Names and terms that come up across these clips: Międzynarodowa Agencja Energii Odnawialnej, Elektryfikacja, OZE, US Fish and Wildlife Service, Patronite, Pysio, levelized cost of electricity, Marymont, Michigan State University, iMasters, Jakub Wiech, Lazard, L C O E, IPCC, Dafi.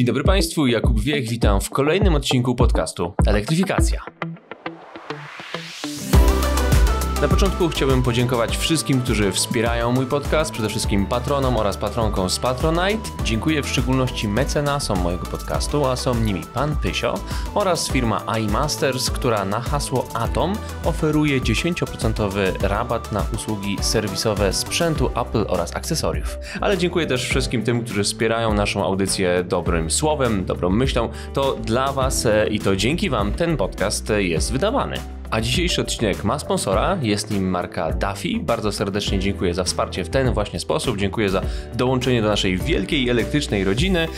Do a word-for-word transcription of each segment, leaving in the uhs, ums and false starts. Dzień dobry Państwu, Jakub Wiech, witam w kolejnym odcinku podcastu Elektryfikacja. Na początku chciałbym podziękować wszystkim, którzy wspierają mój podcast, przede wszystkim patronom oraz patronkom z Patronite. Dziękuję w szczególności mecenasom mojego podcastu, a są nimi pan Pysio oraz firma iMasters, która na hasło Atom oferuje dziesięć procent rabat na usługi serwisowe sprzętu Apple oraz akcesoriów. Ale dziękuję też wszystkim tym, którzy wspierają naszą audycję dobrym słowem, dobrą myślą. To dla Was i to dzięki Wam ten podcast jest wydawany. A dzisiejszy odcinek ma sponsora, jest nim marka Dafi. Bardzo serdecznie dziękuję za wsparcie w ten właśnie sposób, dziękuję za dołączenie do naszej wielkiej elektrycznej rodziny.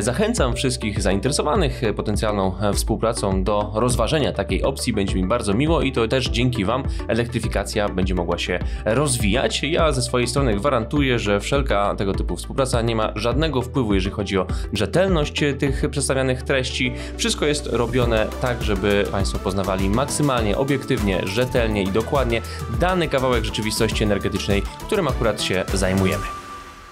Zachęcam wszystkich zainteresowanych potencjalną współpracą do rozważenia takiej opcji, będzie mi bardzo miło i to też dzięki Wam elektryfikacja będzie mogła się rozwijać. Ja ze swojej strony gwarantuję, że wszelka tego typu współpraca nie ma żadnego wpływu, jeżeli chodzi o rzetelność tych przedstawianych treści. Wszystko jest robione tak, żeby Państwo poznawali maksymalnie obiektywnie, rzetelnie i dokładnie dany kawałek rzeczywistości energetycznej, którym akurat się zajmujemy.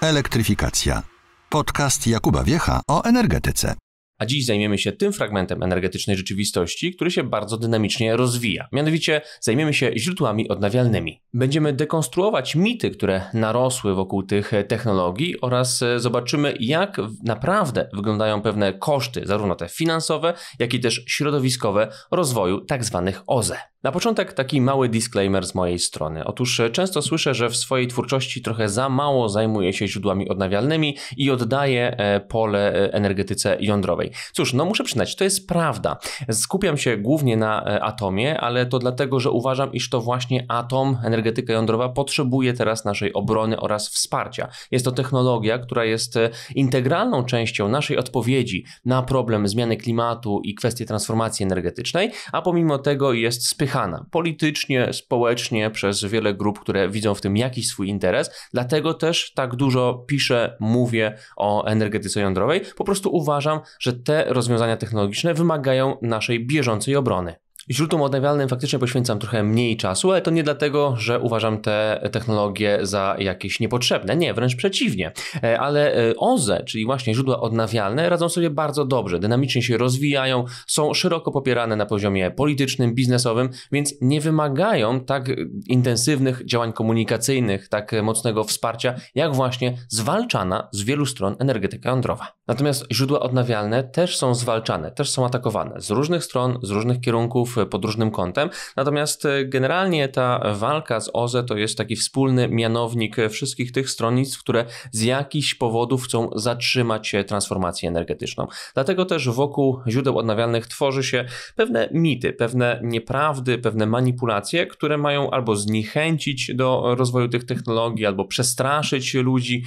Elektryfikacja. Podcast Jakuba Wiecha o energetyce. A dziś zajmiemy się tym fragmentem energetycznej rzeczywistości, który się bardzo dynamicznie rozwija. Mianowicie zajmiemy się źródłami odnawialnymi. Będziemy dekonstruować mity, które narosły wokół tych technologii oraz zobaczymy, jak naprawdę wyglądają pewne koszty, zarówno te finansowe, jak i też środowiskowe rozwoju tzw. O Z E. Na początek taki mały disclaimer z mojej strony. Otóż często słyszę, że w swojej twórczości trochę za mało zajmuję się źródłami odnawialnymi i oddaję pole energetyce jądrowej. Cóż, no muszę przyznać, to jest prawda. Skupiam się głównie na atomie, ale to dlatego, że uważam, iż to właśnie atom, energetyka jądrowa potrzebuje teraz naszej obrony oraz wsparcia. Jest to technologia, która jest integralną częścią naszej odpowiedzi na problem zmiany klimatu i kwestie transformacji energetycznej, a pomimo tego jest spychana politycznie, społecznie przez wiele grup, które widzą w tym jakiś swój interes, dlatego też tak dużo piszę, mówię o energetyce jądrowej. Po prostu uważam, że te rozwiązania technologiczne wymagają naszej bieżącej obrony. Źródłom odnawialnym faktycznie poświęcam trochę mniej czasu, ale to nie dlatego, że uważam te technologie za jakieś niepotrzebne. Nie, wręcz przeciwnie. Ale O Z E, czyli właśnie źródła odnawialne, radzą sobie bardzo dobrze, dynamicznie się rozwijają, są szeroko popierane na poziomie politycznym, biznesowym, więc nie wymagają tak intensywnych działań komunikacyjnych, tak mocnego wsparcia, jak właśnie zwalczana z wielu stron energetyka jądrowa. Natomiast źródła odnawialne też są zwalczane, też są atakowane z różnych stron, z różnych kierunków, pod różnym kątem. Natomiast generalnie ta walka z O Z E to jest taki wspólny mianownik wszystkich tych stronnictw, które z jakichś powodów chcą zatrzymać transformację energetyczną. Dlatego też wokół źródeł odnawialnych tworzy się pewne mity, pewne nieprawdy, pewne manipulacje, które mają albo zniechęcić do rozwoju tych technologii, albo przestraszyć ludzi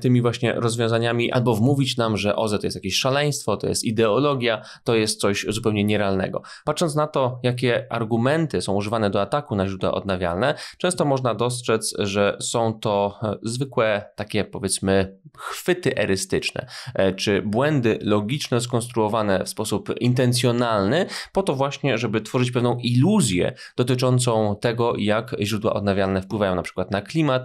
tymi właśnie rozwiązaniami, albo wmówić nam, że O Z E to jest jakieś szaleństwo, to jest ideologia, to jest coś zupełnie nierealnego. Patrząc na na to, jakie argumenty są używane do ataku na źródła odnawialne, często można dostrzec, że są to zwykłe takie, powiedzmy, chwyty erystyczne, czy błędy logiczne skonstruowane w sposób intencjonalny, po to właśnie, żeby tworzyć pewną iluzję dotyczącą tego, jak źródła odnawialne wpływają na przykład na klimat,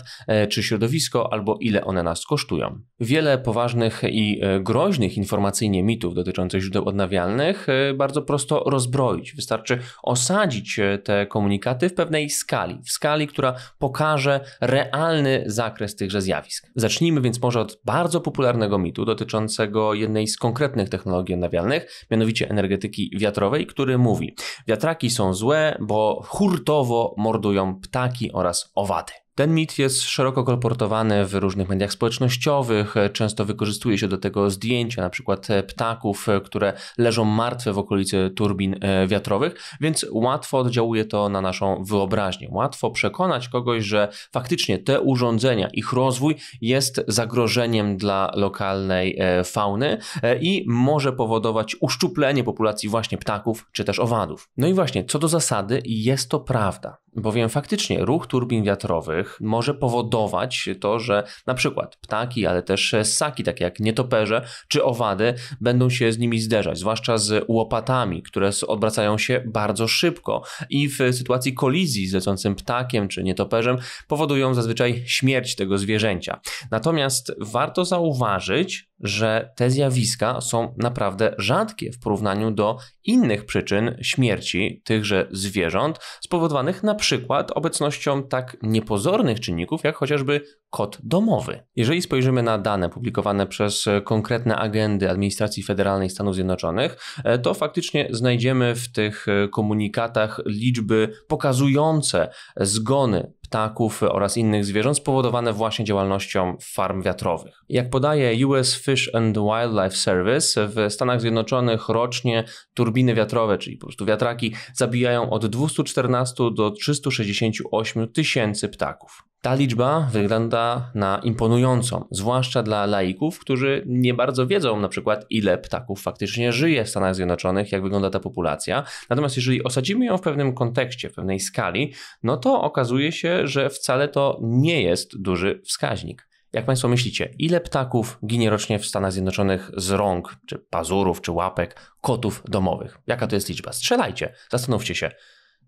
czy środowisko, albo ile one nas kosztują. Wiele poważnych i groźnych informacyjnie mitów dotyczących źródeł odnawialnych bardzo prosto rozbroić. Wystarczy osadzić te komunikaty w pewnej skali, w skali, która pokaże realny zakres tychże zjawisk. Zacznijmy więc może od bardzo popularnego mitu dotyczącego jednej z konkretnych technologii odnawialnych, mianowicie energetyki wiatrowej, który mówi: wiatraki są złe, bo hurtowo mordują ptaki oraz owady. Ten mit jest szeroko kolportowany w różnych mediach społecznościowych, często wykorzystuje się do tego zdjęcia na przykład ptaków, które leżą martwe w okolicy turbin wiatrowych, więc łatwo oddziałuje to na naszą wyobraźnię. Łatwo przekonać kogoś, że faktycznie te urządzenia, ich rozwój jest zagrożeniem dla lokalnej fauny i może powodować uszczuplenie populacji właśnie ptaków czy też owadów. No i właśnie, co do zasady jest to prawda, bowiem faktycznie ruch turbin wiatrowych, których może powodować to, że na przykład ptaki, ale też ssaki, takie jak nietoperze czy owady, będą się z nimi zderzać, zwłaszcza z łopatami, które odwracają się bardzo szybko i w sytuacji kolizji z lecącym ptakiem czy nietoperzem powodują zazwyczaj śmierć tego zwierzęcia. Natomiast warto zauważyć, że te zjawiska są naprawdę rzadkie w porównaniu do innych przyczyn śmierci tychże zwierząt, spowodowanych na przykład obecnością tak niepozornych czynników, jak chociażby kot domowy. Jeżeli spojrzymy na dane publikowane przez konkretne agendy Administracji Federalnej Stanów Zjednoczonych, to faktycznie znajdziemy w tych komunikatach liczby pokazujące zgony ptaków oraz innych zwierząt spowodowane właśnie działalnością farm wiatrowych. Jak podaje U S Fish and Wildlife Service, w Stanach Zjednoczonych rocznie turbiny wiatrowe, czyli po prostu wiatraki, zabijają od dwustu czternastu do trzystu sześćdziesięciu ośmiu tysięcy ptaków. Ta liczba wygląda na imponującą, zwłaszcza dla laików, którzy nie bardzo wiedzą na przykład, ile ptaków faktycznie żyje w Stanach Zjednoczonych, jak wygląda ta populacja. Natomiast jeżeli osadzimy ją w pewnym kontekście, w pewnej skali, no to okazuje się, że wcale to nie jest duży wskaźnik. Jak Państwo myślicie, ile ptaków ginie rocznie w Stanach Zjednoczonych z rąk, czy pazurów, czy łapek kotów domowych? Jaka to jest liczba? Strzelajcie, zastanówcie się.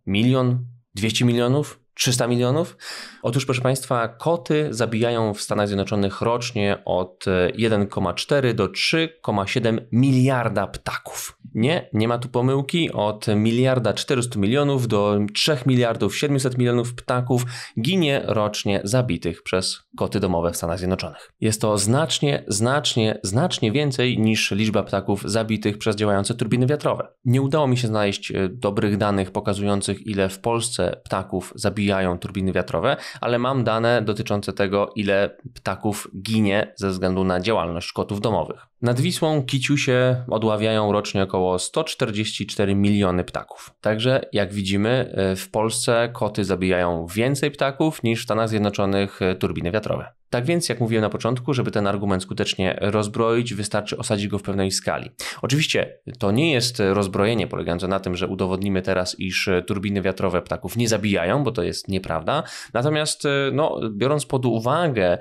Milion? Dwieście milionów? trzysta milionów? Otóż, proszę Państwa, koty zabijają w Stanach Zjednoczonych rocznie od jeden przecinek cztery do trzy przecinek siedem miliarda ptaków. Nie, nie ma tu pomyłki. Od miliarda czterystu milionów do trzech miliardów siedmiuset milionów ptaków ginie rocznie zabitych przez koty domowe w Stanach Zjednoczonych. Jest to znacznie, znacznie, znacznie więcej niż liczba ptaków zabitych przez działające turbiny wiatrowe. Nie udało mi się znaleźć dobrych danych pokazujących, ile w Polsce ptaków zabija turbiny wiatrowe, ale mam dane dotyczące tego, ile ptaków ginie ze względu na działalność kotów domowych. Nad Wisłą kiciusie odławiają rocznie około sto czterdzieści cztery miliony ptaków. Także jak widzimy, w Polsce koty zabijają więcej ptaków niż w Stanach Zjednoczonych turbiny wiatrowe. Tak więc, jak mówiłem na początku, żeby ten argument skutecznie rozbroić, wystarczy osadzić go w pewnej skali. Oczywiście to nie jest rozbrojenie polegające na tym, że udowodnimy teraz, iż turbiny wiatrowe ptaków nie zabijają, bo to jest nieprawda. Natomiast no, biorąc pod uwagę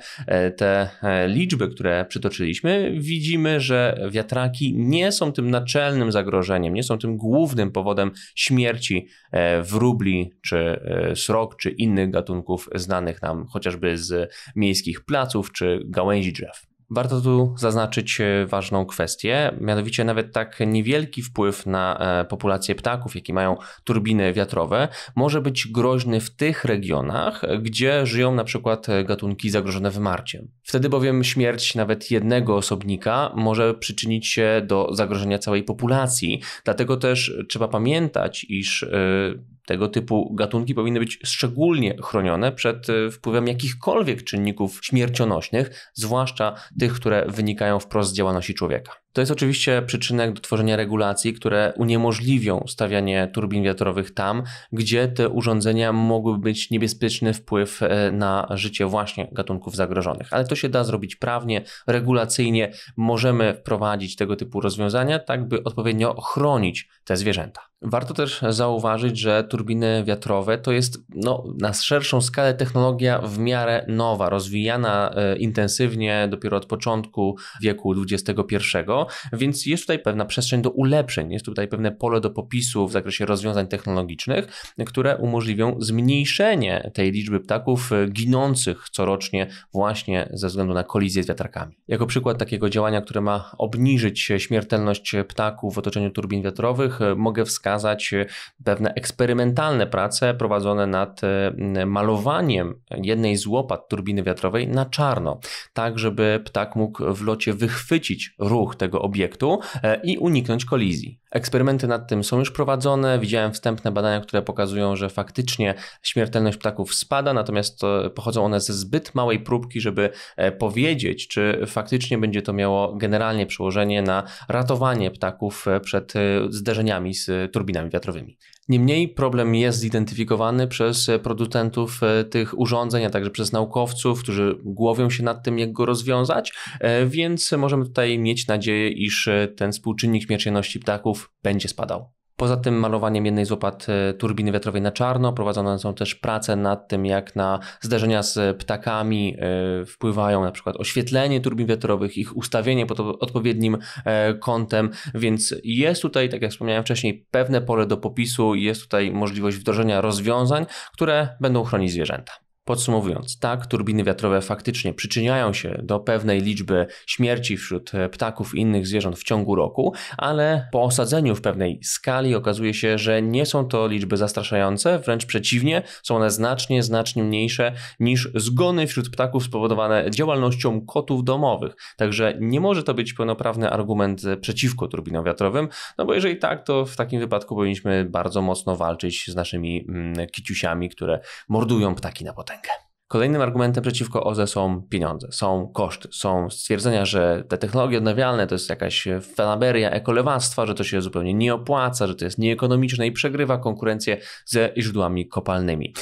te liczby, które przytoczyliśmy, widzimy, że wiatraki nie są tym naczelnym zagrożeniem, nie są tym głównym powodem śmierci wróbli, czy srok, czy innych gatunków znanych nam chociażby z miejskich placów czy gałęzi drzew. Warto tu zaznaczyć ważną kwestię, mianowicie nawet tak niewielki wpływ na populację ptaków, jakie mają turbiny wiatrowe, może być groźny w tych regionach, gdzie żyją na przykład gatunki zagrożone wymarciem. Wtedy bowiem śmierć nawet jednego osobnika może przyczynić się do zagrożenia całej populacji, dlatego też trzeba pamiętać, iż tego typu gatunki powinny być szczególnie chronione przed wpływem jakichkolwiek czynników śmiercionośnych, zwłaszcza tych, które wynikają wprost z działalności człowieka. To jest oczywiście przyczynek do tworzenia regulacji, które uniemożliwią stawianie turbin wiatrowych tam, gdzie te urządzenia mogłyby mieć niebezpieczny wpływ na życie właśnie gatunków zagrożonych. Ale to się da zrobić prawnie, regulacyjnie. Możemy wprowadzić tego typu rozwiązania, tak by odpowiednio chronić te zwierzęta. Warto też zauważyć, że turbiny wiatrowe to jest no, na szerszą skalę technologia w miarę nowa, rozwijana intensywnie dopiero od początku wieku dwudziestego pierwszego, więc jest tutaj pewna przestrzeń do ulepszeń, jest tutaj pewne pole do popisu w zakresie rozwiązań technologicznych, które umożliwią zmniejszenie tej liczby ptaków ginących corocznie właśnie ze względu na kolizję z wiatrakami. Jako przykład takiego działania, które ma obniżyć śmiertelność ptaków w otoczeniu turbin wiatrowych, mogę wskazać pewne eksperymentalne prace prowadzone nad malowaniem jednej z łopat turbiny wiatrowej na czarno, tak żeby ptak mógł w locie wychwycić ruch tego obiektu i uniknąć kolizji. Eksperymenty nad tym są już prowadzone, widziałem wstępne badania, które pokazują, że faktycznie śmiertelność ptaków spada, natomiast pochodzą one ze zbyt małej próbki, żeby powiedzieć, czy faktycznie będzie to miało generalnie przełożenie na ratowanie ptaków przed zderzeniami z turbinami wiatrowymi. Niemniej problem jest zidentyfikowany przez producentów tych urządzeń, a także przez naukowców, którzy głowią się nad tym, jak go rozwiązać, więc możemy tutaj mieć nadzieję, iż ten współczynnik śmiertelności ptaków będzie spadał. Poza tym malowaniem jednej z łopat turbiny wiatrowej na czarno prowadzone są też prace nad tym, jak na zderzenia z ptakami wpływają na przykład oświetlenie turbin wiatrowych, ich ustawienie pod odpowiednim kątem, więc jest tutaj, tak jak wspomniałem wcześniej, pewne pole do popisu i jest tutaj możliwość wdrożenia rozwiązań, które będą chronić zwierzęta. Podsumowując, tak, turbiny wiatrowe faktycznie przyczyniają się do pewnej liczby śmierci wśród ptaków i innych zwierząt w ciągu roku, ale po osadzeniu w pewnej skali okazuje się, że nie są to liczby zastraszające, wręcz przeciwnie, są one znacznie, znacznie mniejsze niż zgony wśród ptaków spowodowane działalnością kotów domowych. Także nie może to być pełnoprawny argument przeciwko turbinom wiatrowym, no bo jeżeli tak, to w takim wypadku powinniśmy bardzo mocno walczyć z naszymi mm, kiciusiami, które mordują ptaki na potęgę. Kolejnym argumentem przeciwko O Z E są pieniądze, są koszty, są stwierdzenia, że te technologie odnawialne to jest jakaś fanaberia ekolewactwa, że to się zupełnie nie opłaca, że to jest nieekonomiczne i przegrywa konkurencję ze źródłami kopalnymi.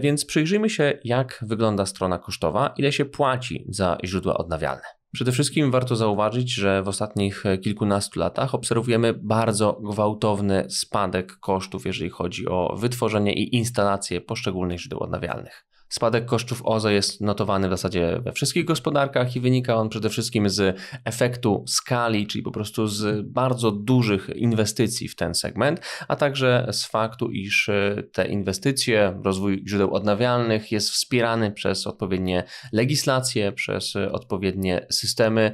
Więc przyjrzyjmy się, jak wygląda strona kosztowa, ile się płaci za źródła odnawialne. Przede wszystkim warto zauważyć, że w ostatnich kilkunastu latach obserwujemy bardzo gwałtowny spadek kosztów, jeżeli chodzi o wytworzenie i instalację poszczególnych źródeł odnawialnych. Spadek kosztów O Z E jest notowany w zasadzie we wszystkich gospodarkach i wynika on przede wszystkim z efektu skali, czyli po prostu z bardzo dużych inwestycji w ten segment, a także z faktu, iż te inwestycje, rozwój źródeł odnawialnych jest wspierany przez odpowiednie legislacje, przez odpowiednie systemy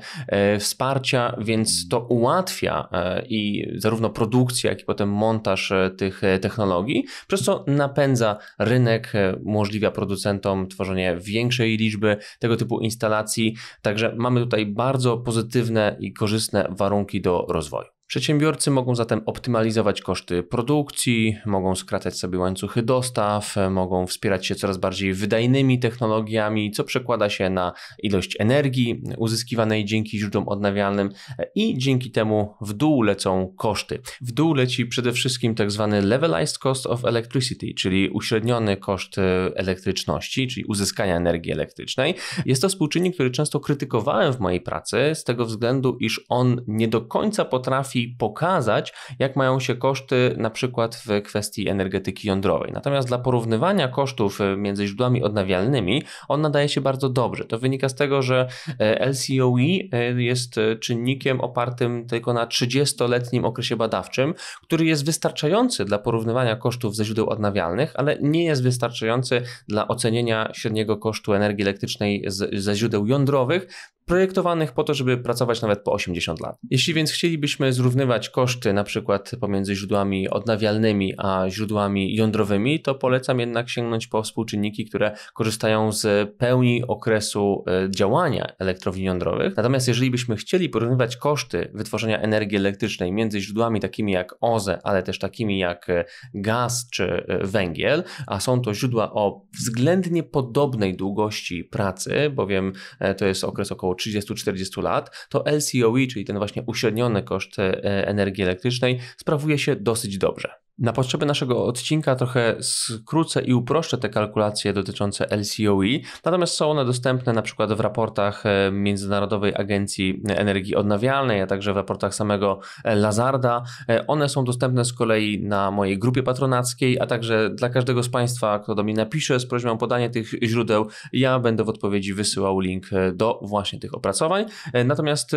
wsparcia, więc to ułatwia i zarówno produkcję, jak i potem montaż tych technologii, przez co napędza rynek, umożliwia producencom tworzenie większej liczby tego typu instalacji, także mamy tutaj bardzo pozytywne i korzystne warunki do rozwoju. Przedsiębiorcy mogą zatem optymalizować koszty produkcji, mogą skracać sobie łańcuchy dostaw, mogą wspierać się coraz bardziej wydajnymi technologiami, co przekłada się na ilość energii uzyskiwanej dzięki źródłom odnawialnym i dzięki temu w dół lecą koszty. W dół leci przede wszystkim tak zwany levelized cost of electricity, czyli uśredniony koszt elektryczności, czyli uzyskania energii elektrycznej. Jest to współczynnik, który często krytykowałem w mojej pracy z tego względu, iż on nie do końca potrafi pokazać, jak mają się koszty na przykład w kwestii energetyki jądrowej. Natomiast dla porównywania kosztów między źródłami odnawialnymi on nadaje się bardzo dobrze. To wynika z tego, że L C O E jest czynnikiem opartym tylko na trzydziestoletnim okresie badawczym, który jest wystarczający dla porównywania kosztów ze źródeł odnawialnych, ale nie jest wystarczający dla ocenienia średniego kosztu energii elektrycznej z, ze źródeł jądrowych, projektowanych po to, żeby pracować nawet po osiemdziesiąt lat. Jeśli więc chcielibyśmy zrównywać koszty na przykład pomiędzy źródłami odnawialnymi a źródłami jądrowymi, to polecam jednak sięgnąć po współczynniki, które korzystają z pełni okresu działania elektrowni jądrowych. Natomiast jeżeli byśmy chcieli porównywać koszty wytworzenia energii elektrycznej między źródłami takimi jak O Z E, ale też takimi jak gaz czy węgiel, a są to źródła o względnie podobnej długości pracy, bowiem to jest okres około trzydziestu do czterdziestu lat, to L C O E, czyli ten właśnie uśredniony koszt energii elektrycznej, sprawuje się dosyć dobrze. Na potrzeby naszego odcinka trochę skrócę i uproszczę te kalkulacje dotyczące L C O E, natomiast są one dostępne na przykład w raportach Międzynarodowej Agencji Energii Odnawialnej, a także w raportach samego Lazarda. One są dostępne z kolei na mojej grupie patronackiej, a także dla każdego z Państwa, kto do mnie napisze z prośbą o podanie tych źródeł, ja będę w odpowiedzi wysyłał link do właśnie tych opracowań. Natomiast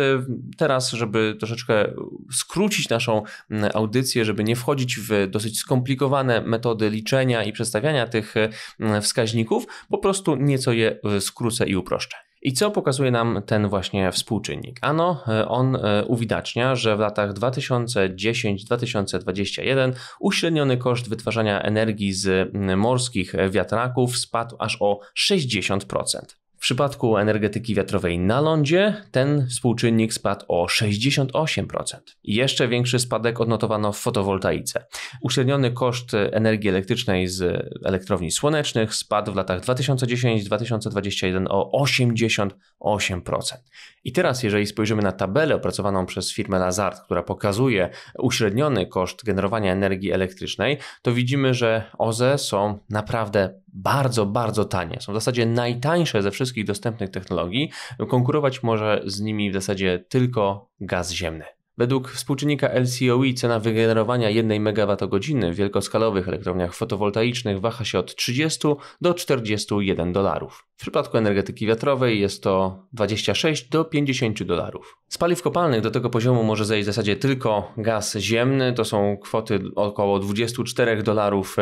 teraz, żeby troszeczkę skrócić naszą audycję, żeby nie wchodzić w dosyć skomplikowane metody liczenia i przedstawiania tych wskaźników, po prostu nieco je skrócę i uproszczę. I co pokazuje nam ten właśnie współczynnik? Ano, on uwidacznia, że w latach dwa tysiące dziesiątym do dwa tysiące dwudziestego pierwszego uśredniony koszt wytwarzania energii z morskich wiatraków spadł aż o sześćdziesiąt procent. W przypadku energetyki wiatrowej na lądzie ten współczynnik spadł o sześćdziesiąt osiem procent. Jeszcze większy spadek odnotowano w fotowoltaice. Uśredniony koszt energii elektrycznej z elektrowni słonecznych spadł w latach dwa tysiące dziesiątym do dwa tysiące dwudziestego pierwszego o osiemdziesiąt osiem procent. I teraz, jeżeli spojrzymy na tabelę opracowaną przez firmę Lazard, która pokazuje uśredniony koszt generowania energii elektrycznej, to widzimy, że O Z E są naprawdę bardzo, bardzo tanie. Są w zasadzie najtańsze ze wszystkich dostępnych technologii. Konkurować może z nimi w zasadzie tylko gaz ziemny. Według współczynnika L C O E cena wygenerowania jednej megawattogodziny w wielkoskalowych elektrowniach fotowoltaicznych waha się od trzydziestu do czterdziestu jeden dolarów. W przypadku energetyki wiatrowej jest to dwadzieścia sześć do pięćdziesięciu dolarów. Z paliw kopalnych do tego poziomu może zejść w zasadzie tylko gaz ziemny. To są kwoty około dwudziestu czterech dolarów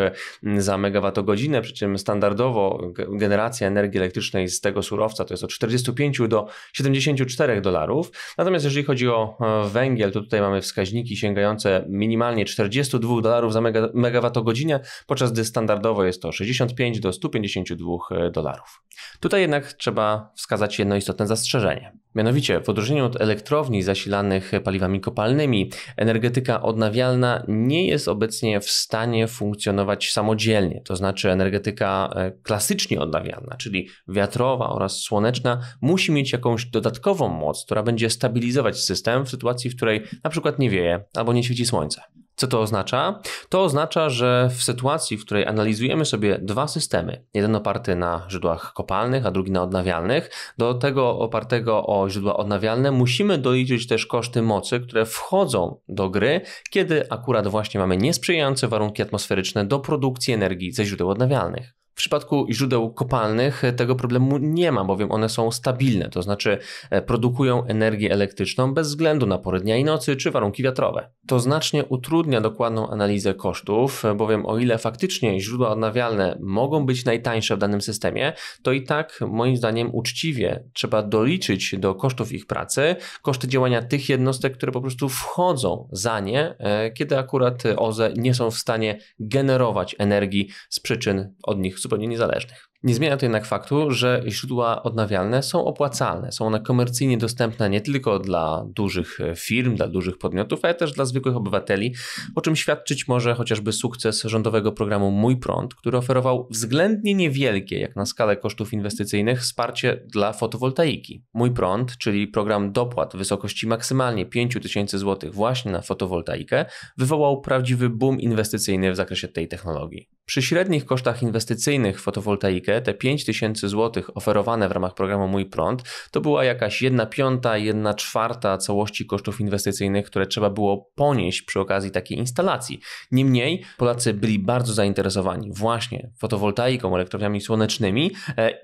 za megawattogodzinę, przy czym standardowo generacja energii elektrycznej z tego surowca to jest od czterdziestu pięciu do siedemdziesięciu czterech dolarów. Natomiast jeżeli chodzi o węgiel, to tutaj mamy wskaźniki sięgające minimalnie czterdziestu dwóch dolarów za mega, megawattogodzinę, podczas gdy standardowo jest to sześćdziesiąt pięć do stu pięćdziesięciu dwóch dolarów. Tutaj jednak trzeba wskazać jedno istotne zastrzeżenie. Mianowicie w odróżnieniu od elektrowni zasilanych paliwami kopalnymi, energetyka odnawialna nie jest obecnie w stanie funkcjonować samodzielnie. To znaczy energetyka klasycznie odnawialna, czyli wiatrowa oraz słoneczna, musi mieć jakąś dodatkową moc, która będzie stabilizować system w sytuacji, w której na przykład nie wieje albo nie świeci słońce. Co to oznacza? To oznacza, że w sytuacji, w której analizujemy sobie dwa systemy, jeden oparty na źródłach kopalnych, a drugi na odnawialnych, do tego opartego o źródła odnawialne musimy doliczyć też koszty mocy, które wchodzą do gry, kiedy akurat właśnie mamy niesprzyjające warunki atmosferyczne do produkcji energii ze źródeł odnawialnych. W przypadku źródeł kopalnych tego problemu nie ma, bowiem one są stabilne, to znaczy produkują energię elektryczną bez względu na pory dnia i nocy czy warunki wiatrowe. To znacznie utrudnia dokładną analizę kosztów, bowiem o ile faktycznie źródła odnawialne mogą być najtańsze w danym systemie, to i tak moim zdaniem uczciwie trzeba doliczyć do kosztów ich pracy koszty działania tych jednostek, które po prostu wchodzą za nie, kiedy akurat O Z E nie są w stanie generować energii z przyczyn od nich zupełnie niezależnych. Nie zmienia to jednak faktu, że źródła odnawialne są opłacalne. Są one komercyjnie dostępne nie tylko dla dużych firm, dla dużych podmiotów, ale też dla zwykłych obywateli, o czym świadczyć może chociażby sukces rządowego programu Mój Prąd, który oferował względnie niewielkie, jak na skalę kosztów inwestycyjnych, wsparcie dla fotowoltaiki. Mój Prąd, czyli program dopłat w wysokości maksymalnie pięciu tysięcy złotych właśnie na fotowoltaikę, wywołał prawdziwy boom inwestycyjny w zakresie tej technologii. Przy średnich kosztach inwestycyjnych w fotowoltaikę te pięć tysięcy złotych oferowane w ramach programu Mój Prąd to była jakaś jedna piąta, jedna czwarta całości kosztów inwestycyjnych, które trzeba było ponieść przy okazji takiej instalacji. Niemniej Polacy byli bardzo zainteresowani właśnie fotowoltaiką, elektrowniami słonecznymi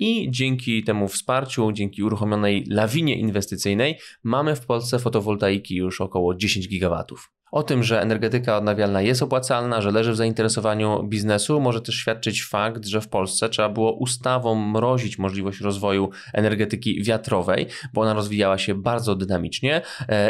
i dzięki temu wsparciu, dzięki uruchomionej lawinie inwestycyjnej mamy w Polsce fotowoltaiki już około dziesięć gigawatów. O tym, że energetyka odnawialna jest opłacalna, że leży w zainteresowaniu biznesu, może też świadczyć fakt, że w Polsce trzeba było ustawą mrozić możliwość rozwoju energetyki wiatrowej, bo ona rozwijała się bardzo dynamicznie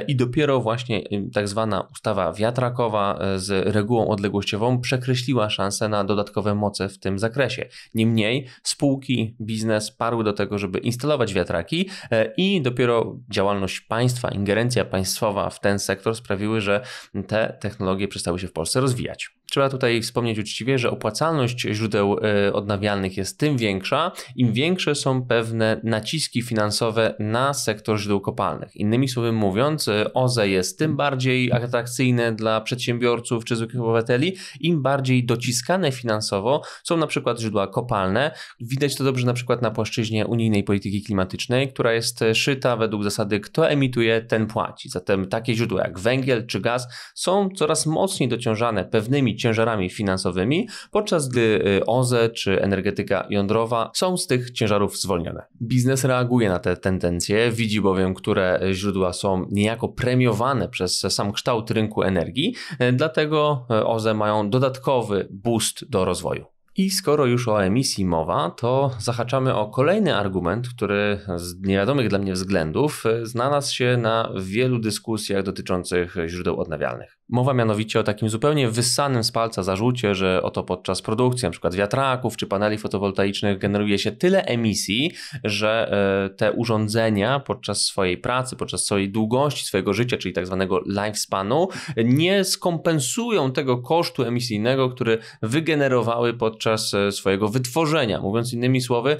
i dopiero właśnie tak zwana ustawa wiatrakowa z regułą odległościową przekreśliła szansę na dodatkowe moce w tym zakresie. Niemniej spółki, biznes parły do tego, żeby instalować wiatraki i dopiero działalność państwa, ingerencja państwowa w ten sektor sprawiły, że te technologie przestały się w Polsce rozwijać. Trzeba tutaj wspomnieć uczciwie, że opłacalność źródeł odnawialnych jest tym większa, im większe są pewne naciski finansowe na sektor źródeł kopalnych. Innymi słowy mówiąc, O Z E jest tym bardziej atrakcyjne dla przedsiębiorców czy zwykłych obywateli, im bardziej dociskane finansowo są na przykład źródła kopalne. Widać to dobrze na przykład na płaszczyźnie unijnej polityki klimatycznej, która jest szyta według zasady kto emituje, ten płaci. Zatem takie źródła jak węgiel czy gaz są coraz mocniej dociążane pewnymi ciężarami finansowymi, podczas gdy O Z E czy energetyka jądrowa są z tych ciężarów zwolnione. Biznes reaguje na te tendencje, widzi bowiem, które źródła są niejako premiowane przez sam kształt rynku energii, dlatego O Z E mają dodatkowy boost do rozwoju. I skoro już o emisji mowa, to zahaczamy o kolejny argument, który z niewiadomych dla mnie względów znalazł się na wielu dyskusjach dotyczących źródeł odnawialnych. Mowa mianowicie o takim zupełnie wyssanym z palca zarzucie, że oto podczas produkcji np. wiatraków czy paneli fotowoltaicznych generuje się tyle emisji, że te urządzenia podczas swojej pracy, podczas swojej długości swojego życia, czyli tak zwanego lifespanu, nie skompensują tego kosztu emisyjnego, który wygenerowały podczas podczas swojego wytworzenia. Mówiąc innymi słowy,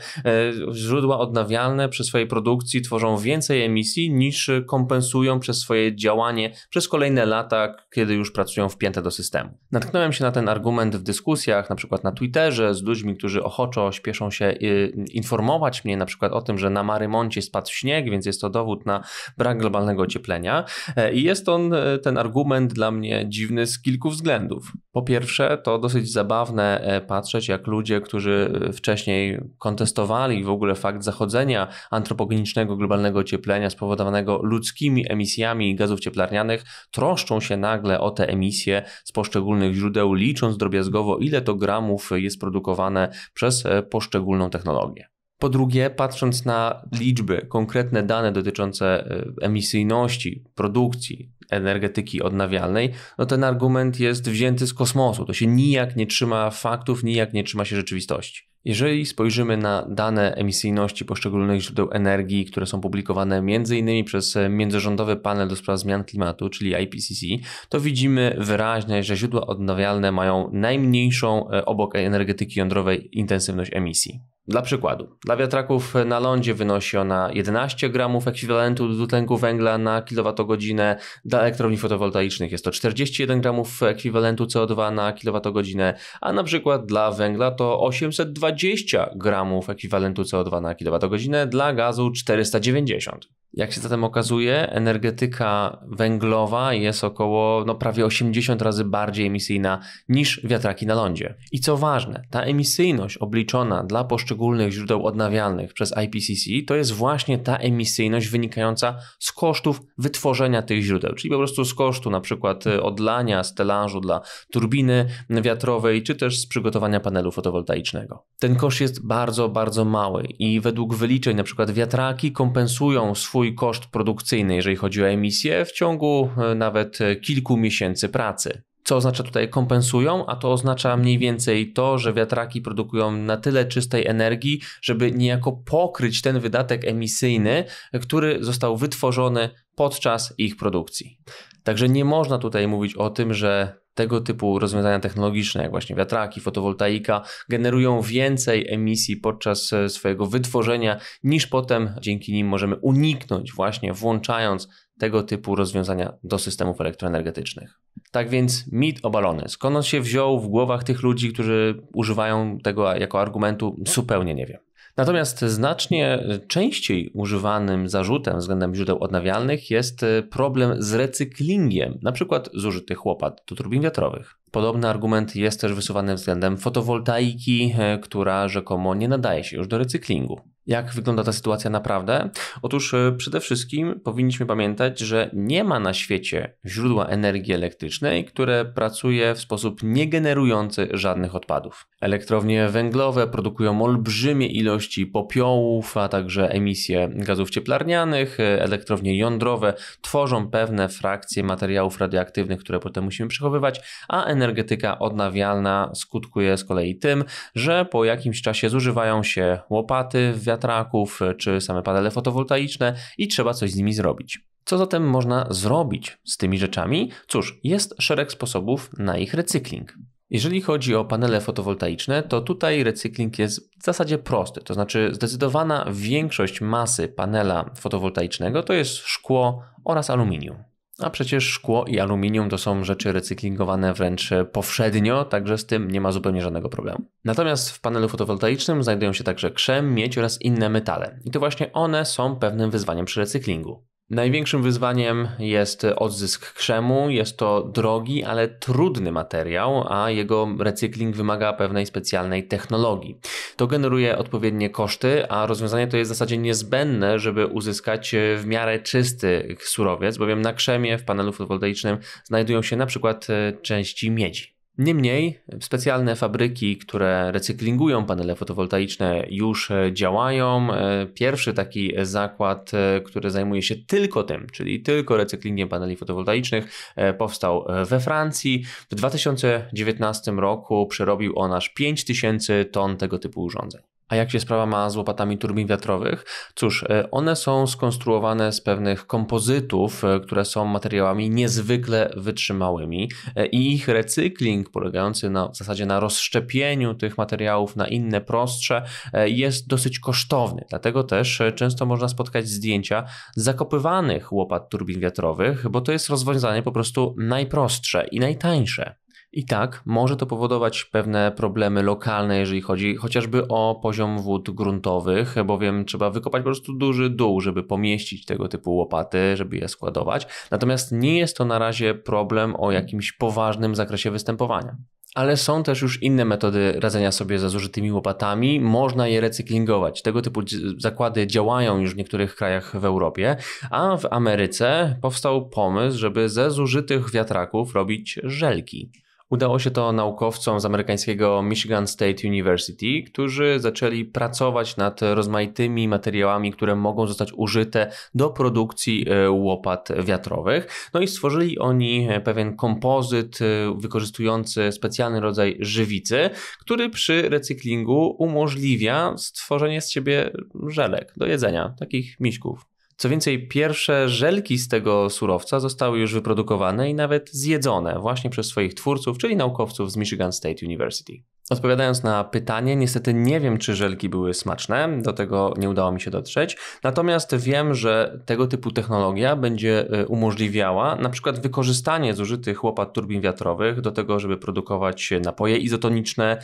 źródła odnawialne przy swojej produkcji tworzą więcej emisji niż kompensują przez swoje działanie przez kolejne lata, kiedy już pracują wpięte do systemu. Natknąłem się na ten argument w dyskusjach, na przykład na Twitterze, z ludźmi, którzy ochoczo śpieszą się informować mnie na przykład o tym, że na Marymoncie spadł śnieg, więc jest to dowód na brak globalnego ocieplenia. I jest on, ten argument, dla mnie dziwny z kilku względów. Po pierwsze, to dosyć zabawne patrzeć, jak ludzie, którzy wcześniej kontestowali w ogóle fakt zachodzenia antropogenicznego globalnego ocieplenia spowodowanego ludzkimi emisjami gazów cieplarnianych, troszczą się nagle o te emisje z poszczególnych źródeł, licząc drobiazgowo, ile to gramów jest produkowane przez poszczególną technologię. Po drugie, patrząc na liczby, konkretne dane dotyczące emisyjności, produkcji, energetyki odnawialnej, no ten argument jest wzięty z kosmosu. To się nijak nie trzyma faktów, nijak nie trzyma się rzeczywistości. Jeżeli spojrzymy na dane emisyjności poszczególnych źródeł energii, które są publikowane m.in. przez Międzyrządowy Panel do Spraw Zmian Klimatu, czyli I P C C, to widzimy wyraźnie, że źródła odnawialne mają najmniejszą obok energetyki jądrowej intensywność emisji. Dla przykładu, dla wiatraków na lądzie wynosi ona jedenaście gramów ekwiwalentu dwutlenku węgla na kilowatogodzinę, dla elektrowni fotowoltaicznych jest to czterdzieści jeden gramów ekwiwalentu C O dwa na kilowatogodzinę, a na przykład dla węgla to osiemset dwadzieścia gramów ekwiwalentu C O dwa na kilowatogodzinę, dla gazu czterysta dziewięćdziesiąt. Jak się zatem okazuje, energetyka węglowa jest około no, prawie osiemdziesiąt razy bardziej emisyjna niż wiatraki na lądzie. I co ważne, ta emisyjność obliczona dla poszczególnych źródeł odnawialnych przez I P C C to jest właśnie ta emisyjność wynikająca z kosztów wytworzenia tych źródeł, czyli po prostu z kosztu na przykład odlania stelażu dla turbiny wiatrowej, czy też z przygotowania panelu fotowoltaicznego. Ten koszt jest bardzo, bardzo mały i według wyliczeń na przykład wiatraki kompensują swój koszt produkcyjny, jeżeli chodzi o emisję, w ciągu nawet kilku miesięcy pracy. Co oznacza tutaj kompensują? A to oznacza mniej więcej to, że wiatraki produkują na tyle czystej energii, żeby niejako pokryć ten wydatek emisyjny, który został wytworzony podczas ich produkcji. Także nie można tutaj mówić o tym, że tego typu rozwiązania technologiczne, jak właśnie wiatraki, fotowoltaika, generują więcej emisji podczas swojego wytworzenia niż potem dzięki nim możemy uniknąć, właśnie włączając tego typu rozwiązania do systemów elektroenergetycznych. Tak więc mit obalony. Skąd on się wziął w głowach tych ludzi, którzy używają tego jako argumentu, zupełnie nie wiem. Natomiast znacznie częściej używanym zarzutem względem źródeł odnawialnych jest problem z recyklingiem, na przykład zużytych łopat do turbin wiatrowych. Podobny argument jest też wysuwany względem fotowoltaiki, która rzekomo nie nadaje się już do recyklingu. Jak wygląda ta sytuacja naprawdę? Otóż przede wszystkim powinniśmy pamiętać, że nie ma na świecie źródła energii elektrycznej, które pracuje w sposób niegenerujący żadnych odpadów. Elektrownie węglowe produkują olbrzymie ilości popiołów, a także emisje gazów cieplarnianych. Elektrownie jądrowe tworzą pewne frakcje materiałów radioaktywnych, które potem musimy przechowywać, a energetyka odnawialna skutkuje z kolei tym, że po jakimś czasie zużywają się łopaty w wiatraków czy same panele fotowoltaiczne i trzeba coś z nimi zrobić. Co zatem można zrobić z tymi rzeczami? Cóż, jest szereg sposobów na ich recykling. Jeżeli chodzi o panele fotowoltaiczne, to tutaj recykling jest w zasadzie prosty, to znaczy zdecydowana większość masy panela fotowoltaicznego to jest szkło oraz aluminium. A przecież szkło i aluminium to są rzeczy recyklingowane wręcz powszednio, także z tym nie ma zupełnie żadnego problemu. Natomiast w panelu fotowoltaicznym znajdują się także krzem, miedź oraz inne metale. I to właśnie one są pewnym wyzwaniem przy recyklingu. Największym wyzwaniem jest odzysk krzemu, jest to drogi, ale trudny materiał, a jego recykling wymaga pewnej specjalnej technologii. To generuje odpowiednie koszty, a rozwiązanie to jest w zasadzie niezbędne, żeby uzyskać w miarę czysty surowiec, bowiem na krzemie w panelu fotowoltaicznym znajdują się na przykład części miedzi. Niemniej specjalne fabryki, które recyklingują panele fotowoltaiczne, już działają. Pierwszy taki zakład, który zajmuje się tylko tym, czyli tylko recyklingiem paneli fotowoltaicznych, powstał we Francji. W dwa tysiące dziewiętnastym roku przerobił on aż pięć tysięcy ton tego typu urządzeń. A jak się sprawa ma z łopatami turbin wiatrowych? Cóż, one są skonstruowane z pewnych kompozytów, które są materiałami niezwykle wytrzymałymi i ich recykling polegający na, w zasadzie na rozszczepieniu tych materiałów na inne, prostsze jest dosyć kosztowny. Dlatego też często można spotkać zdjęcia zakopywanych łopat turbin wiatrowych, bo to jest rozwiązanie po prostu najprostsze i najtańsze. I tak może to powodować pewne problemy lokalne, jeżeli chodzi chociażby o poziom wód gruntowych, bowiem trzeba wykopać po prostu duży dół, żeby pomieścić tego typu łopaty, żeby je składować. Natomiast nie jest to na razie problem o jakimś poważnym zakresie występowania. Ale są też już inne metody radzenia sobie ze zużytymi łopatami, można je recyklingować. Tego typu zakłady działają już w niektórych krajach w Europie, a w Ameryce powstał pomysł, żeby ze zużytych wiatraków robić żelki. Udało się to naukowcom z amerykańskiego Michigan State University, którzy zaczęli pracować nad rozmaitymi materiałami, które mogą zostać użyte do produkcji łopat wiatrowych. No i stworzyli oni pewien kompozyt wykorzystujący specjalny rodzaj żywicy, który przy recyklingu umożliwia stworzenie z siebie żelek do jedzenia, takich miśków. Co więcej, pierwsze żelki z tego surowca zostały już wyprodukowane i nawet zjedzone właśnie przez swoich twórców, czyli naukowców z Michigan State University. Odpowiadając na pytanie, niestety nie wiem, czy żelki były smaczne, do tego nie udało mi się dotrzeć, natomiast wiem, że tego typu technologia będzie umożliwiała na przykład wykorzystanie zużytych łopat turbin wiatrowych do tego, żeby produkować napoje izotoniczne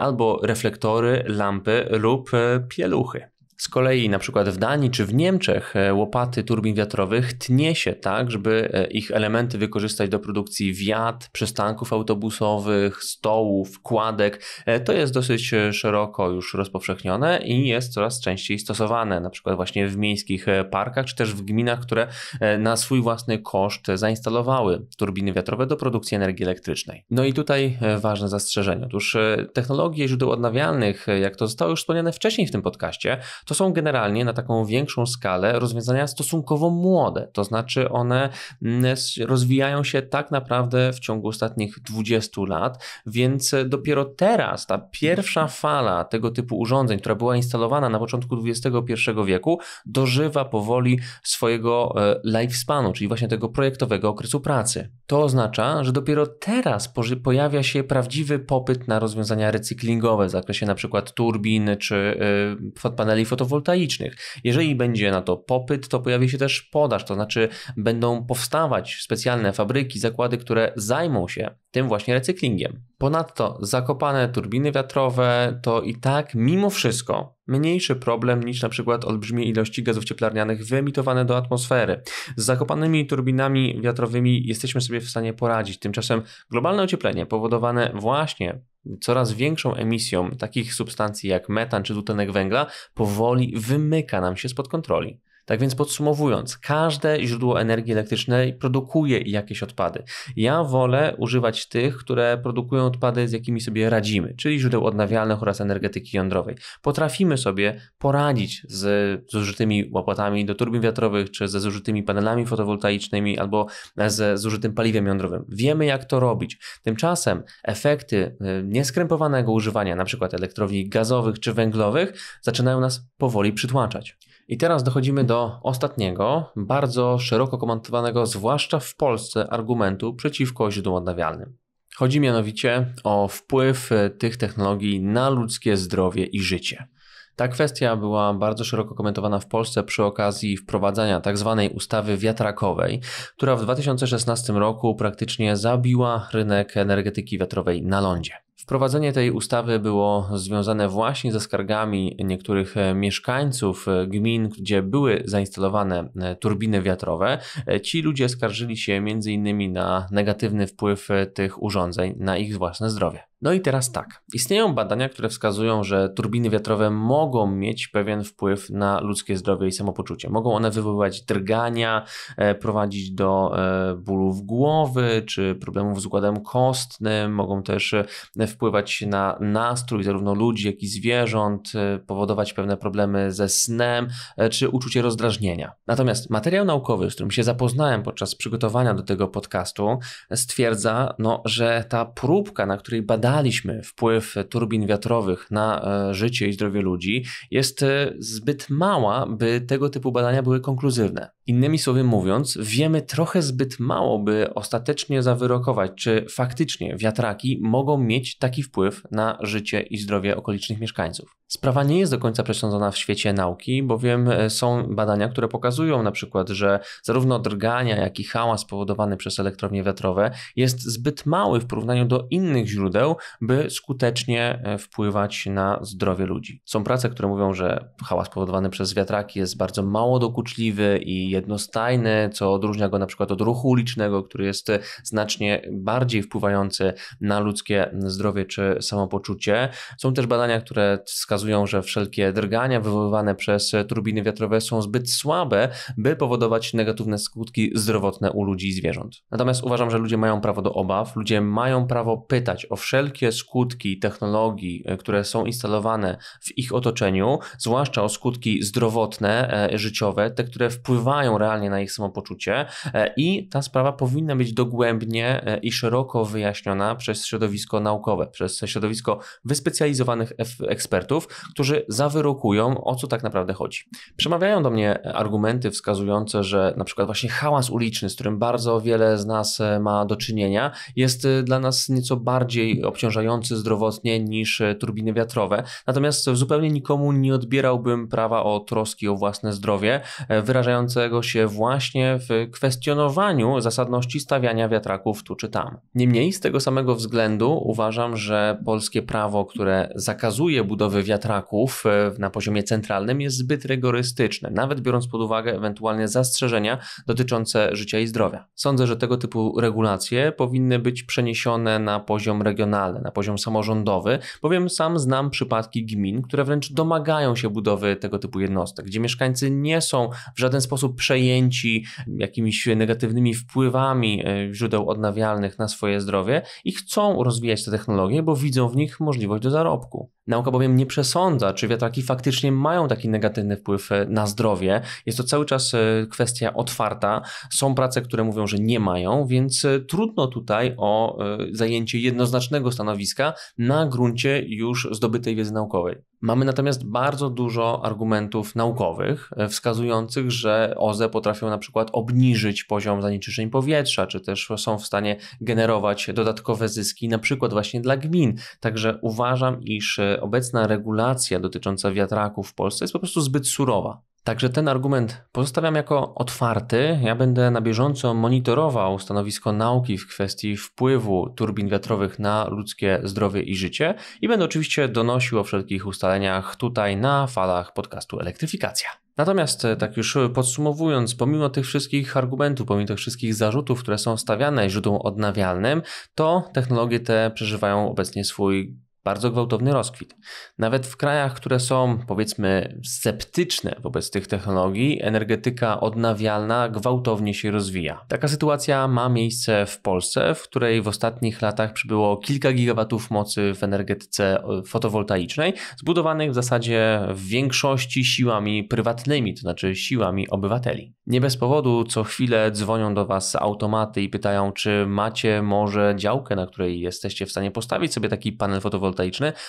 albo reflektory, lampy lub pieluchy. Z kolei na przykład w Danii czy w Niemczech łopaty turbin wiatrowych tnie się tak, żeby ich elementy wykorzystać do produkcji wiat, przystanków autobusowych, stołów, kładek. To jest dosyć szeroko już rozpowszechnione i jest coraz częściej stosowane, na przykład właśnie w miejskich parkach czy też w gminach, które na swój własny koszt zainstalowały turbiny wiatrowe do produkcji energii elektrycznej. No i tutaj ważne zastrzeżenie. Otóż technologie źródeł odnawialnych, jak to zostało już wspomniane wcześniej w tym podcaście, to są generalnie na taką większą skalę rozwiązania stosunkowo młode, to znaczy one rozwijają się tak naprawdę w ciągu ostatnich dwudziestu lat, więc dopiero teraz ta pierwsza fala tego typu urządzeń, która była instalowana na początku dwudziestego pierwszego wieku, dożywa powoli swojego lifespanu, czyli właśnie tego projektowego okresu pracy. To oznacza, że dopiero teraz pojawia się prawdziwy popyt na rozwiązania recyklingowe w zakresie na przykład turbin czy paneli fotowoltaicznych. Jeżeli będzie na to popyt, to pojawi się też podaż, to znaczy będą powstawać specjalne fabryki, zakłady, które zajmą się tym właśnie recyklingiem. Ponadto zakopane turbiny wiatrowe to i tak mimo wszystko mniejszy problem niż na przykład olbrzymie ilości gazów cieplarnianych wyemitowane do atmosfery. Z zakopanymi turbinami wiatrowymi jesteśmy sobie w stanie poradzić. Tymczasem globalne ocieplenie powodowane właśnie coraz większą emisją takich substancji jak metan czy dwutlenek węgla powoli wymyka nam się spod kontroli. Tak więc podsumowując, każde źródło energii elektrycznej produkuje jakieś odpady. Ja wolę używać tych, które produkują odpady, z jakimi sobie radzimy, czyli źródeł odnawialnych oraz energetyki jądrowej. Potrafimy sobie poradzić z zużytymi łopatami do turbin wiatrowych, czy ze zużytymi panelami fotowoltaicznymi, albo ze zużytym paliwem jądrowym. Wiemy, jak to robić. Tymczasem efekty nieskrępowanego używania np. elektrowni gazowych czy węglowych zaczynają nas powoli przytłaczać. I teraz dochodzimy do ostatniego, bardzo szeroko komentowanego, zwłaszcza w Polsce, argumentu przeciwko źródłom odnawialnym. Chodzi mianowicie o wpływ tych technologii na ludzkie zdrowie i życie. Ta kwestia była bardzo szeroko komentowana w Polsce przy okazji wprowadzania tzw. ustawy wiatrakowej, która w dwa tysiące szesnastym roku praktycznie zabiła rynek energetyki wiatrowej na lądzie. Wprowadzenie tej ustawy było związane właśnie ze skargami niektórych mieszkańców gmin, gdzie były zainstalowane turbiny wiatrowe. Ci ludzie skarżyli się między innymi na negatywny wpływ tych urządzeń na ich własne zdrowie. No i teraz tak, istnieją badania, które wskazują, że turbiny wiatrowe mogą mieć pewien wpływ na ludzkie zdrowie i samopoczucie. Mogą one wywoływać drgania, prowadzić do bólów głowy czy problemów z układem kostnym, mogą też wpływać na nastrój zarówno ludzi, jak i zwierząt, powodować pewne problemy ze snem czy uczucie rozdrażnienia. Natomiast materiał naukowy, z którym się zapoznałem podczas przygotowania do tego podcastu, stwierdza, no, że ta próbka, na której badaliśmy wpływ turbin wiatrowych na życie i zdrowie ludzi, jest zbyt mała, by tego typu badania były konkluzywne. Innymi słowy mówiąc, wiemy trochę zbyt mało, by ostatecznie zawyrokować, czy faktycznie wiatraki mogą mieć taki wpływ na życie i zdrowie okolicznych mieszkańców. Sprawa nie jest do końca przesądzona w świecie nauki, bowiem są badania, które pokazują na przykład, że zarówno drgania, jak i hałas powodowany przez elektrownie wiatrowe jest zbyt mały w porównaniu do innych źródeł, by skutecznie wpływać na zdrowie ludzi. Są prace, które mówią, że hałas powodowany przez wiatraki jest bardzo mało dokuczliwy i jednostajny, co odróżnia go na przykład od ruchu ulicznego, który jest znacznie bardziej wpływający na ludzkie zdrowie czy samopoczucie. Są też badania, które wskazują, że wszelkie drgania wywoływane przez turbiny wiatrowe są zbyt słabe, by powodować negatywne skutki zdrowotne u ludzi i zwierząt. Natomiast uważam, że ludzie mają prawo do obaw, ludzie mają prawo pytać o wszelkie skutki technologii, które są instalowane w ich otoczeniu, zwłaszcza o skutki zdrowotne, życiowe, te, które wpływają realnie na ich samopoczucie, i ta sprawa powinna być dogłębnie i szeroko wyjaśniona przez środowisko naukowe, przez środowisko wyspecjalizowanych ekspertów, którzy zawyrokują, o co tak naprawdę chodzi. Przemawiają do mnie argumenty wskazujące, że na przykład właśnie hałas uliczny, z którym bardzo wiele z nas ma do czynienia, jest dla nas nieco bardziej obciążający zdrowotnie niż turbiny wiatrowe. Natomiast zupełnie nikomu nie odbierałbym prawa o troski o własne zdrowie, wyrażającego się właśnie w kwestionowaniu zasadności stawiania wiatraków tu czy tam. Niemniej z tego samego względu uważam, że polskie prawo, które zakazuje budowy wiatraków na poziomie centralnym, jest zbyt rygorystyczne, nawet biorąc pod uwagę ewentualnie zastrzeżenia dotyczące życia i zdrowia. Sądzę, że tego typu regulacje powinny być przeniesione na poziom regionalny, na poziom samorządowy, bowiem sam znam przypadki gmin, które wręcz domagają się budowy tego typu jednostek, gdzie mieszkańcy nie są w żaden sposób przejęci jakimiś negatywnymi wpływami źródeł odnawialnych na swoje zdrowie i chcą rozwijać te technologie, bo widzą w nich możliwość do zarobku. Nauka bowiem nie przesądza, czy wiatraki faktycznie mają taki negatywny wpływ na zdrowie. Jest to cały czas kwestia otwarta. Są prace, które mówią, że nie mają, więc trudno tutaj o zajęcie jednoznacznego stanowiska na gruncie już zdobytej wiedzy naukowej. Mamy natomiast bardzo dużo argumentów naukowych wskazujących, że O Z E potrafią na przykład obniżyć poziom zanieczyszczeń powietrza, czy też są w stanie generować dodatkowe zyski, na przykład właśnie dla gmin. Także uważam, iż obecna regulacja dotycząca wiatraków w Polsce jest po prostu zbyt surowa. Także ten argument pozostawiam jako otwarty. Ja będę na bieżąco monitorował stanowisko nauki w kwestii wpływu turbin wiatrowych na ludzkie zdrowie i życie i będę oczywiście donosił o wszelkich ustaleniach tutaj na falach podcastu Elektryfikacja. Natomiast tak już podsumowując, pomimo tych wszystkich argumentów, pomimo tych wszystkich zarzutów, które są stawiane źródłom odnawialnym, to technologie te przeżywają obecnie swój bardzo gwałtowny rozkwit. Nawet w krajach, które są, powiedzmy, sceptyczne wobec tych technologii, energetyka odnawialna gwałtownie się rozwija. Taka sytuacja ma miejsce w Polsce, w której w ostatnich latach przybyło kilka gigawatów mocy w energetyce fotowoltaicznej, zbudowanych w zasadzie w większości siłami prywatnymi, to znaczy siłami obywateli. Nie bez powodu co chwilę dzwonią do Was automaty i pytają, czy macie może działkę, na której jesteście w stanie postawić sobie taki panel fotowoltaiczny.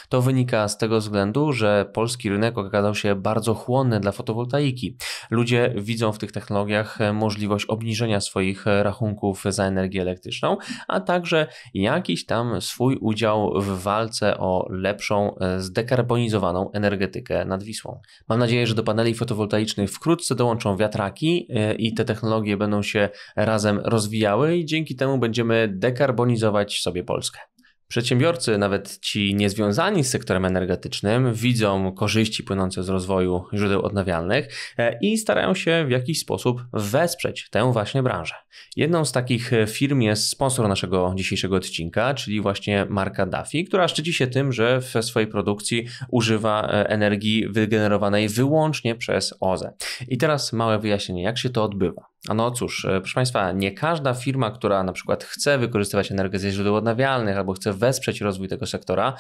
To wynika z tego względu, że polski rynek okazał się bardzo chłonny dla fotowoltaiki. Ludzie widzą w tych technologiach możliwość obniżenia swoich rachunków za energię elektryczną, a także jakiś tam swój udział w walce o lepszą, zdekarbonizowaną energetykę nad Wisłą. Mam nadzieję, że do paneli fotowoltaicznych wkrótce dołączą wiatraki i te technologie będą się razem rozwijały i dzięki temu będziemy dekarbonizować sobie Polskę. Przedsiębiorcy, nawet ci niezwiązani z sektorem energetycznym, widzą korzyści płynące z rozwoju źródeł odnawialnych i starają się w jakiś sposób wesprzeć tę właśnie branżę. Jedną z takich firm jest sponsor naszego dzisiejszego odcinka, czyli właśnie marka Dafi, która szczyci się tym, że w swojej produkcji używa energii wygenerowanej wyłącznie przez O Z E. I teraz małe wyjaśnienie, jak się to odbywa. A no cóż, proszę Państwa, nie każda firma, która na przykład chce wykorzystywać energię ze źródeł odnawialnych albo chce wesprzeć rozwój tego sektora,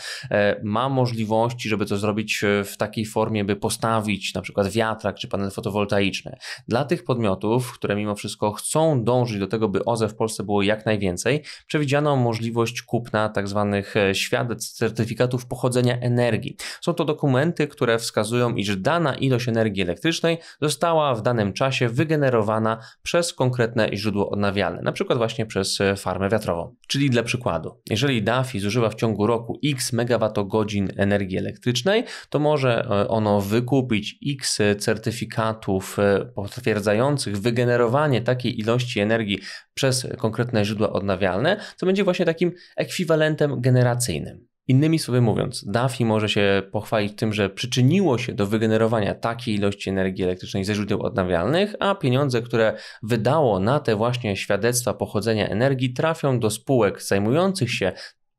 ma możliwości, żeby to zrobić w takiej formie, by postawić na przykład wiatrak czy panel fotowoltaiczny. Dla tych podmiotów, które mimo wszystko chcą dążyć do tego, by O Z E w Polsce było jak najwięcej, przewidziano możliwość kupna tak zwanych świadectw, certyfikatów pochodzenia energii. Są to dokumenty, które wskazują, iż dana ilość energii elektrycznej została w danym czasie wygenerowana przez konkretne źródło odnawialne, na przykład właśnie przez farmę wiatrową. Czyli dla przykładu, jeżeli Dafi zużywa w ciągu roku x megawattogodzin energii elektrycznej, to może ono wykupić x certyfikatów potwierdzających wygenerowanie takiej ilości energii przez konkretne źródła odnawialne, co będzie właśnie takim ekwiwalentem generacyjnym. Innymi słowy mówiąc, Dafi może się pochwalić tym, że przyczyniło się do wygenerowania takiej ilości energii elektrycznej ze źródeł odnawialnych, a pieniądze, które wydało na te właśnie świadectwa pochodzenia energii, trafią do spółek zajmujących się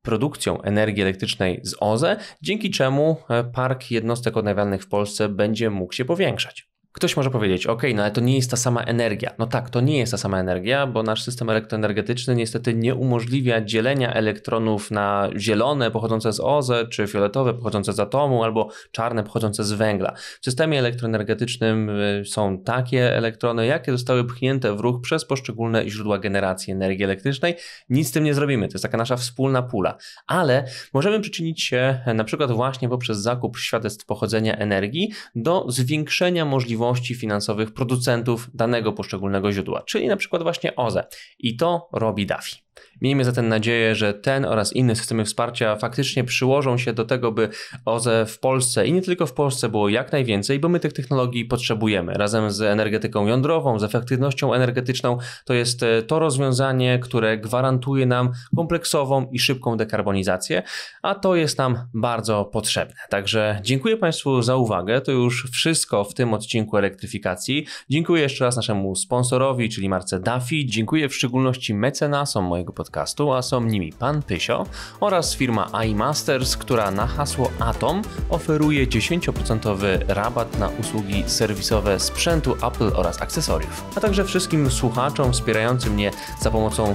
produkcją energii elektrycznej z O Z E, dzięki czemu park jednostek odnawialnych w Polsce będzie mógł się powiększać. Ktoś może powiedzieć, ok, no ale to nie jest ta sama energia. No tak, to nie jest ta sama energia, bo nasz system elektroenergetyczny niestety nie umożliwia dzielenia elektronów na zielone pochodzące z O Z E, czy fioletowe pochodzące z atomu, albo czarne pochodzące z węgla. W systemie elektroenergetycznym są takie elektrony, jakie zostały pchnięte w ruch przez poszczególne źródła generacji energii elektrycznej. Nic z tym nie zrobimy, to jest taka nasza wspólna pula. Ale możemy przyczynić się na przykład właśnie poprzez zakup świadectw pochodzenia energii do zwiększenia możliwości finansowych producentów danego poszczególnego źródła, czyli na przykład właśnie O Z E. I to robi Dafi. Miejmy zatem nadzieję, że ten oraz inne systemy wsparcia faktycznie przyłożą się do tego, by O Z E w Polsce i nie tylko w Polsce było jak najwięcej, bo my tych technologii potrzebujemy. Razem z energetyką jądrową, z efektywnością energetyczną, to jest to rozwiązanie, które gwarantuje nam kompleksową i szybką dekarbonizację, a to jest nam bardzo potrzebne. Także dziękuję Państwu za uwagę. To już wszystko w tym odcinku elektryfikacji. Dziękuję jeszcze raz naszemu sponsorowi, czyli marce Dafi. Dziękuję w szczególności mecenasom mojego podcastu, a są nimi pan Pysio oraz firma iMasters, która na hasło Atom oferuje dziesięć procent rabat na usługi serwisowe sprzętu Apple oraz akcesoriów. A także wszystkim słuchaczom wspierającym mnie za pomocą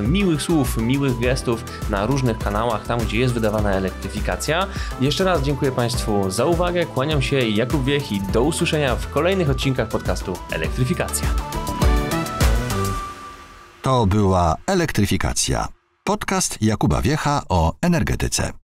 e, miłych słów, miłych gestów na różnych kanałach, tam gdzie jest wydawana elektryfikacja. Jeszcze raz dziękuję Państwu za uwagę, kłaniam się, Jakub Wiech i do usłyszenia w kolejnych odcinkach podcastu Elektryfikacja. To była Elektryfikacja. Podcast Jakuba Wiecha o energetyce.